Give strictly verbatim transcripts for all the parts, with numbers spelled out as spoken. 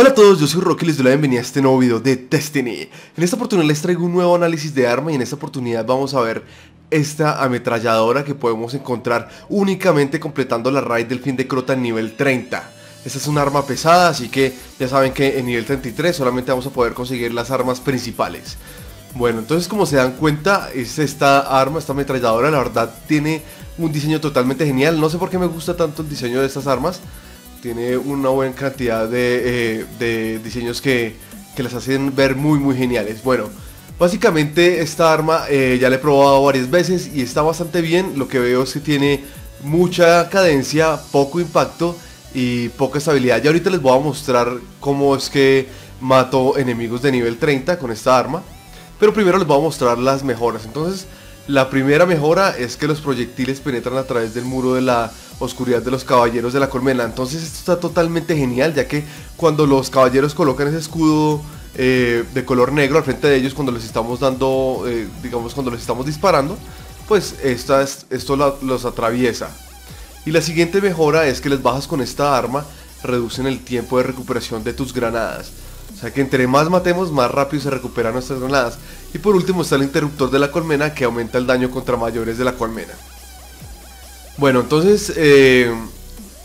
Hola a todos, yo soy Rocky y les doy la bienvenida a este nuevo video de Destiny. En esta oportunidad les traigo un nuevo análisis de arma y en esta oportunidad vamos a ver esta ametralladora que podemos encontrar únicamente completando la raid del fin de Crota en nivel treinta. Esta es un arma pesada, así que ya saben que en nivel treinta y tres solamente vamos a poder conseguir las armas principales. Bueno, entonces como se dan cuenta, es esta arma, esta ametralladora, la verdad tiene un diseño totalmente genial. No sé por qué me gusta tanto el diseño de estas armas. Tiene una buena cantidad de, eh, de diseños que, que las hacen ver muy muy geniales. Bueno, básicamente esta arma eh, ya la he probado varias veces y está bastante bien. Lo que veo es que tiene mucha cadencia, poco impacto y poca estabilidad. Ya ahorita les voy a mostrar cómo es que mato enemigos de nivel treinta con esta arma, pero primero les voy a mostrar las mejoras. Entonces, la primera mejora es que los proyectiles penetran a través del muro de la oscuridad de los caballeros de la colmena. Entonces esto está totalmente genial, ya que cuando los caballeros colocan ese escudo eh, de color negro al frente de ellos cuando les estamos dando, eh, digamos cuando les estamos disparando, pues esta es, esto la, los atraviesa. Y la siguiente mejora es que las bajas con esta arma reducen el tiempo de recuperación de tus granadas. O sea que entre más matemos, más rápido se recuperan nuestras granadas. Y por último está el interruptor de la colmena, que aumenta el daño contra mayores de la colmena. Bueno, entonces eh,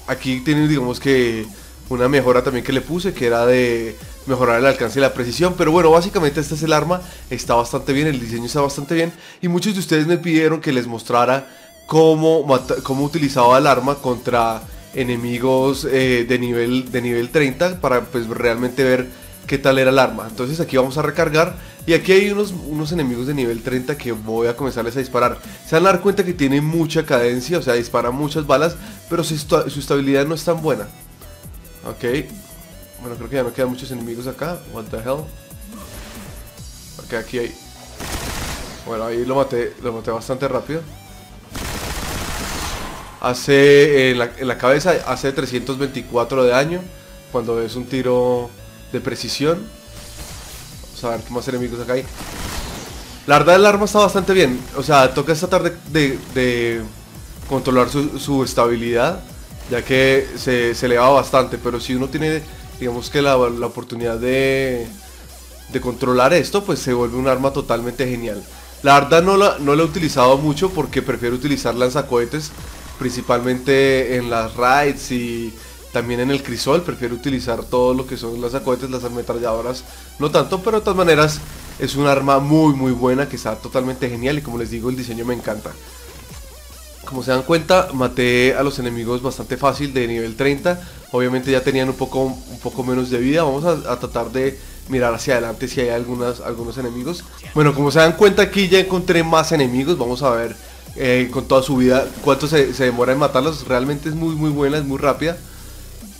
aquí tienen, digamos que una mejora también que le puse, que era de mejorar el alcance y la precisión. Pero bueno, básicamente este es el arma, está bastante bien, el diseño está bastante bien. Y muchos de ustedes me pidieron que les mostrara cómo, cómo utilizaba el arma contra enemigos eh, de, nivel, de nivel treinta, para pues realmente ver qué tal era el arma. Entonces aquí vamos a recargar y aquí hay unos, unos enemigos de nivel treinta que voy a comenzarles a disparar. Se van a dar cuenta que tiene mucha cadencia, o sea, dispara muchas balas, pero su, su estabilidad no es tan buena. Ok, bueno, creo que ya no quedan muchos enemigos acá. What the hell. Ok, aquí hay... Bueno, ahí lo maté, lo maté bastante rápido. Hace, eh, en, la, en la cabeza hace trescientos veinticuatro de daño cuando es un tiro de precisión. Vamos a ver qué más enemigos acá hay. La verdad el arma está bastante bien. O sea, toca esta tarde de, de controlar su, su estabilidad, ya que se, se eleva bastante. Pero si uno tiene, digamos que la, la oportunidad de, de controlar esto, pues se vuelve un arma totalmente genial. La verdad no la, no la he utilizado mucho porque prefiero utilizar lanzacohetes, principalmente en las raids y... también en el crisol prefiero utilizar todo lo que son las sacohetes, las ametralladoras no tanto, pero de todas maneras es un arma muy muy buena que está totalmente genial y como les digo el diseño me encanta. Como se dan cuenta, maté a los enemigos bastante fácil de nivel treinta, obviamente ya tenían un poco, un poco menos de vida. Vamos a, a tratar de mirar hacia adelante si hay algunas, algunos enemigos. Bueno, como se dan cuenta aquí ya encontré más enemigos, vamos a ver eh, con toda su vida cuánto se, se demora en matarlos. Realmente es muy muy buena, es muy rápida.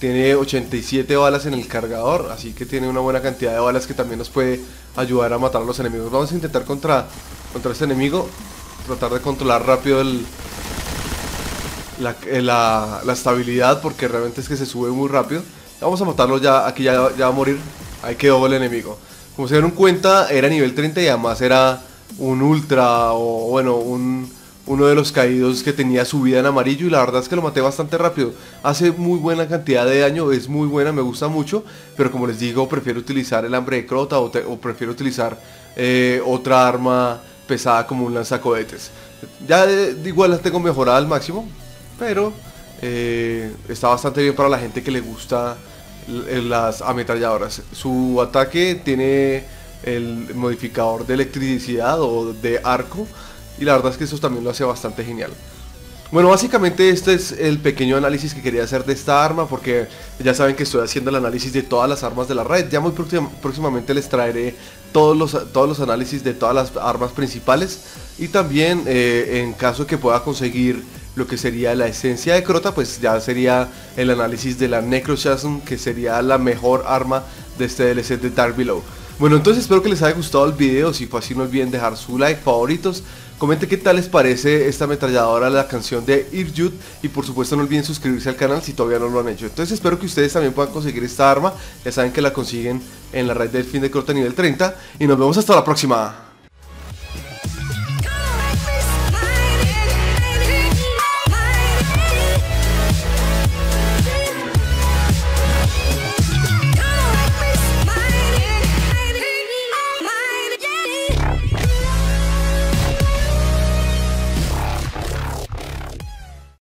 Tiene ochenta y siete balas en el cargador, así que tiene una buena cantidad de balas que también nos puede ayudar a matar a los enemigos. Vamos a intentar contra, contra este enemigo, tratar de controlar rápido el, la, la, la estabilidad, porque realmente es que se sube muy rápido. Vamos a matarlo ya, aquí ya, ya va a morir. Ahí quedó el enemigo. Como se dieron cuenta, era nivel treinta y además era un ultra, o bueno, un... uno de los caídos que tenía su vida en amarillo, y la verdad es que lo maté bastante rápido. Hace muy buena cantidad de daño, es muy buena, me gusta mucho, pero como les digo, prefiero utilizar el hambre de Crota o, o prefiero utilizar eh, otra arma pesada como un lanzacohetes. Ya eh, igual las tengo mejorada al máximo, pero eh, está bastante bien para la gente que le gusta las ametralladoras. Su ataque tiene el modificador de electricidad o de arco, y la verdad es que eso también lo hace bastante genial. Bueno, básicamente este es el pequeño análisis que quería hacer de esta arma, porque ya saben que estoy haciendo el análisis de todas las armas de la raid. Ya muy próximamente les traeré todos los, todos los análisis de todas las armas principales. Y también eh, en caso que pueda conseguir lo que sería la esencia de Crota, pues ya sería el análisis de la Necrochasm, que sería la mejor arma de este D L C de Dark Below. Bueno, entonces espero que les haya gustado el video. Si fue así, no olviden dejar su like, favoritos. Comenten qué tal les parece esta ametralladora, la Cancion de Ir Yut. Y por supuesto no olviden suscribirse al canal si todavía no lo han hecho. Entonces espero que ustedes también puedan conseguir esta arma. Ya saben que la consiguen en la raid del fin de Crota nivel treinta. Y nos vemos hasta la próxima.